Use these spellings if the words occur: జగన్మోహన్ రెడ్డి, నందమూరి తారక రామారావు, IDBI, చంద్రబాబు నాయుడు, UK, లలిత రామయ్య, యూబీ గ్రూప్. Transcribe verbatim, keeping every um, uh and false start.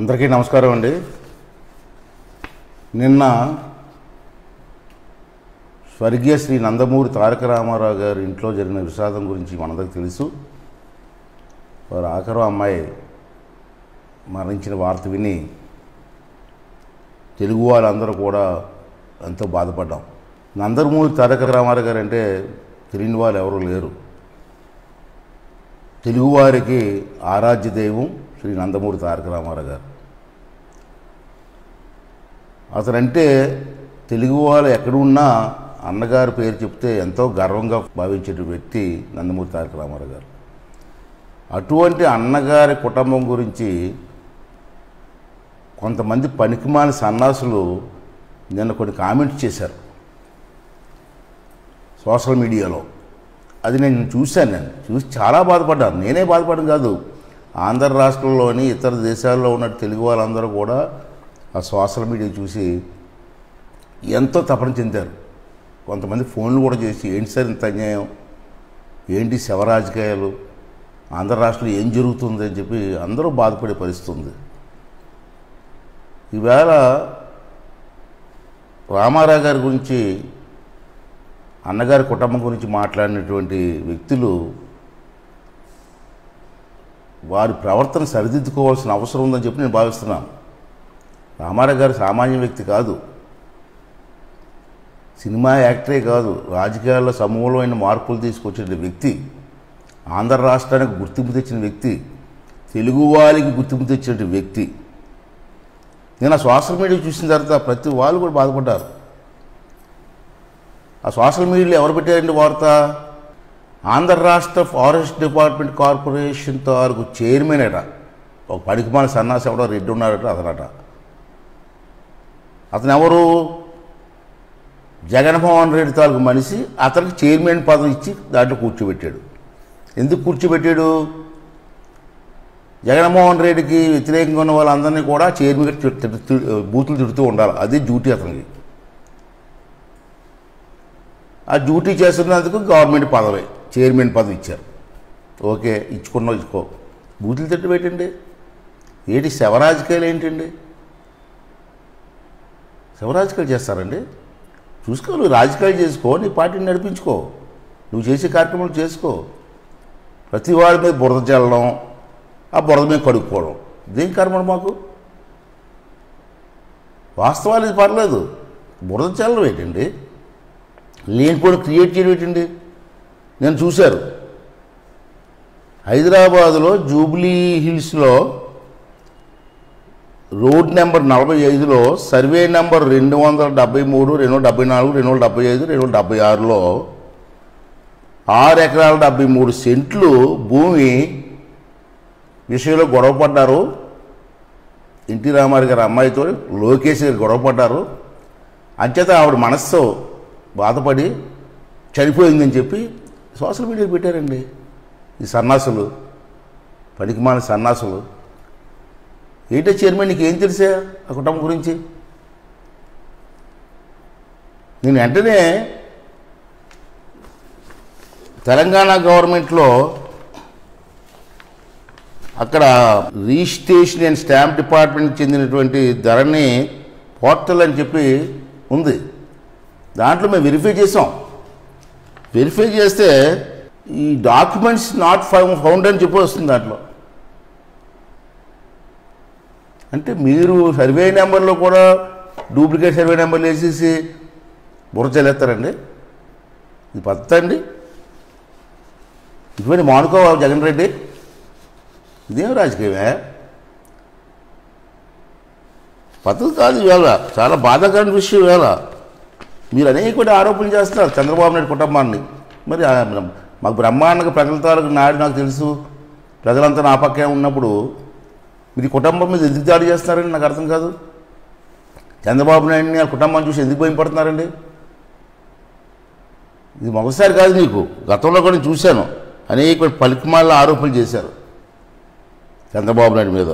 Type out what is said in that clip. అందరికీ నమస్కారం అండి. నిన్న స్వర్గీయ శ్రీ నందమూరి తారక రామారావు గారి ఇంట్లో జరిగిన విషాదం గురించి మనందరికీ తెలుసు. వారు ఆఖరు అమ్మాయి మరణించిన వార్త విని తెలుగు వాళ్ళందరూ కూడా ఎంతో బాధపడ్డాం. నందమూరి తారక రామారావు గారు అంటే తెలియని వాళ్ళు ఎవరూ లేరు. తెలుగువారికి ఆరాధ్య దైవం శ్రీ నందమూరి తారక రామారావు గారు. అతనంటే తెలుగు వాళ్ళు ఎక్కడున్నా అన్నగారి పేరు చెప్తే ఎంతో గర్వంగా భావించే వ్యక్తి నందమూరి తారక రామారావు గారు. అటువంటి అన్నగారి కుటుంబం గురించి కొంతమంది పనికిమాలిన సన్నాసులు నిన్న కొన్ని కామెంట్స్ చేశారు సోషల్ మీడియాలో. అది నేను చూశాను నేను చూసి చాలా బాధపడ్డాను. నేనే బాధపడడం కాదు, ఆంధ్ర రాష్ట్రంలోని ఇతర దేశాల్లో ఉన్న తెలుగు వాళ్ళందరూ కూడా ఆ సోషల్ మీడియా చూసి ఎంతో తపన చెందారు. కొంతమంది ఫోన్లు కూడా చేసి, ఏంటి సార్ ఇంత అన్యాయం, ఏంటి శవ రాజకీయాలు, ఆంధ్ర రాష్ట్రంలో ఏం జరుగుతుంది అని చెప్పి అందరూ బాధపడే పరిస్థితి ఉంది. ఈవేళ రామారావు గారి గురించి, అన్నగారి కుటుంబం గురించి మాట్లాడినటువంటి వ్యక్తులు వారి ప్రవర్తన సరిదిద్దుకోవాల్సిన అవసరం ఉందని చెప్పి నేను భావిస్తున్నాను. రామారావు గారు సామాన్య వ్యక్తి కాదు, సినిమా యాక్టరే కాదు, రాజకీయాల్లో సమూలమైన మార్పులు తీసుకొచ్చిన వ్యక్తి, ఆంధ్ర రాష్ట్రానికి గుర్తింపు తెచ్చిన వ్యక్తి, తెలుగు వాళ్ళకి గుర్తింపు తెచ్చిన వ్యక్తి. నేను ఆ సోషల్ మీడియా చూసిన తర్వాత ప్రతి వాళ్ళు కూడా బాధపడ్డారు. ఆ సోషల్ మీడియాలో ఎవరు పెట్టారండి వార్త? ఆంధ్ర రాష్ట్ర ఫారెస్ట్ డిపార్ట్మెంట్ కార్పొరేషన్ తారుకు చైర్మన్ అట ఒక పడికిమాల సన్నాసి ఎవడో రెడ్డి ఉన్నాడట అతనట. అతను ఎవరు? జగన్మోహన్ రెడ్డి తారుకు మనిషి. అతనికి చైర్మన్ పదవి ఇచ్చి దాంట్లో కూర్చోబెట్టాడు. ఎందుకు కూర్చోబెట్టాడు? జగన్మోహన్ రెడ్డికి వ్యతిరేకంగా ఉన్న వాళ్ళందరినీ కూడా చైర్మన్ బూతులు తిడుతూ ఉండాలి, అది డ్యూటీ అతనికి. ఆ డ్యూటీ చేస్తున్నందుకు గవర్నమెంట్ పదవి, చైర్మన్ పదవి ఇచ్చారు. ఓకే, ఇచ్చుకున్నా ఇచ్చుకో, బూతులు తిట్టు పెట్టండి. ఏంటి శవరాజకీయాలు? ఏంటండి శవరాజకీయాలు చేస్తారండి? చూసుకో, నువ్వు రాజకీయాలు చేసుకో, నీ పార్టీని నడిపించుకో, నువ్వు చేసే కార్యక్రమాలు చేసుకో. ప్రతి వాడి మీద బురద చల్లడం, ఆ బురద మీద కడుక్కోవడం, దేని కర్మ మాకు? వాస్తవాలు ఇది పర్లేదు, బురద చల్లడం ఏంటండి, లేనిపోయిన క్రియేట్ చేయడం ఏంటండి? నేను చూశారు హైదరాబాదులో జూబ్లీ హిల్స్లో రోడ్ నెంబర్ నలభై ఐదులో సర్వే నెంబర్ రెండు వందల డెబ్బై మూడు రెండు వందల డెబ్బై నాలుగు రెండు వందల డెబ్బై ఐదు రెండు వందల డెబ్బై ఆరులో ఆరు ఎకరాల డెబ్బై మూడు సెంట్లు భూమి విషయంలో గొడవ పడ్డారు. ఎన్టీ రామారావు గారి అమ్మాయితో లోకేష్ గారు గొడవ పడ్డారు. అంచేత ఆవిడ మనస్సు బాధపడి చనిపోయిందని చెప్పి సోషల్ మీడియాలో పెట్టారండి ఈ సన్నాసులు, పనికిమాలిన సన్నాసులు. ఏంటో చైర్మన్, నీకు ఏం తెలిసా ఆ కుటుంబం గురించి? నేను వెంటనే తెలంగాణ గవర్నమెంట్లో అక్కడ రిజిస్ట్రేషన్ అండ్ స్టాంప్ డిపార్ట్మెంట్కి చెందినటువంటి ధరణి పోర్టల్ అని చెప్పి ఉంది, దాంట్లో మేము వెరిఫై చేసాం. వెరిఫై చేస్తే ఈ డాక్యుమెంట్స్ నాట్ ఫౌండ్ అని చెప్పి వస్తుంది దాంట్లో. అంటే మీరు సర్వే నెంబర్లో కూడా డూప్లికేట్ సర్వే నెంబర్లు వేసేసి బుర్రచెలేస్తారండి? ఇది పద్ధతి అండి? ఇటువంటి మానుకోవా జగన్ రెడ్డి? ఇదేం రాజకీయమే, పద్ధతి కాదు. ఇవాళ చాలా బాధాకరమైన విషయం. ఇవాళ మీరు అనేక ఆరోపణలు చేస్తున్నారు చంద్రబాబు నాయుడు కుటుంబాన్ని. మరి మాకు బ్రహ్మాండంగా ప్రజలతో నాయుడు నాకు తెలుసు, ప్రజలంతా నా పక్కే ఉన్నప్పుడు మీరు కుటుంబం మీద ఎందుకు దాడి చేస్తున్నారని నాకు అర్థం కాదు. చంద్రబాబు నాయుడిని ఆ కుటుంబాన్ని చూసి ఎందుకు భయపడుతున్నారండి? ఇది మొదటిసారి కాదు, నీకు గతంలో కూడా చూశాను. అనేక పలికిమాల ఆరోపణలు చేశారు చంద్రబాబు నాయుడు మీద.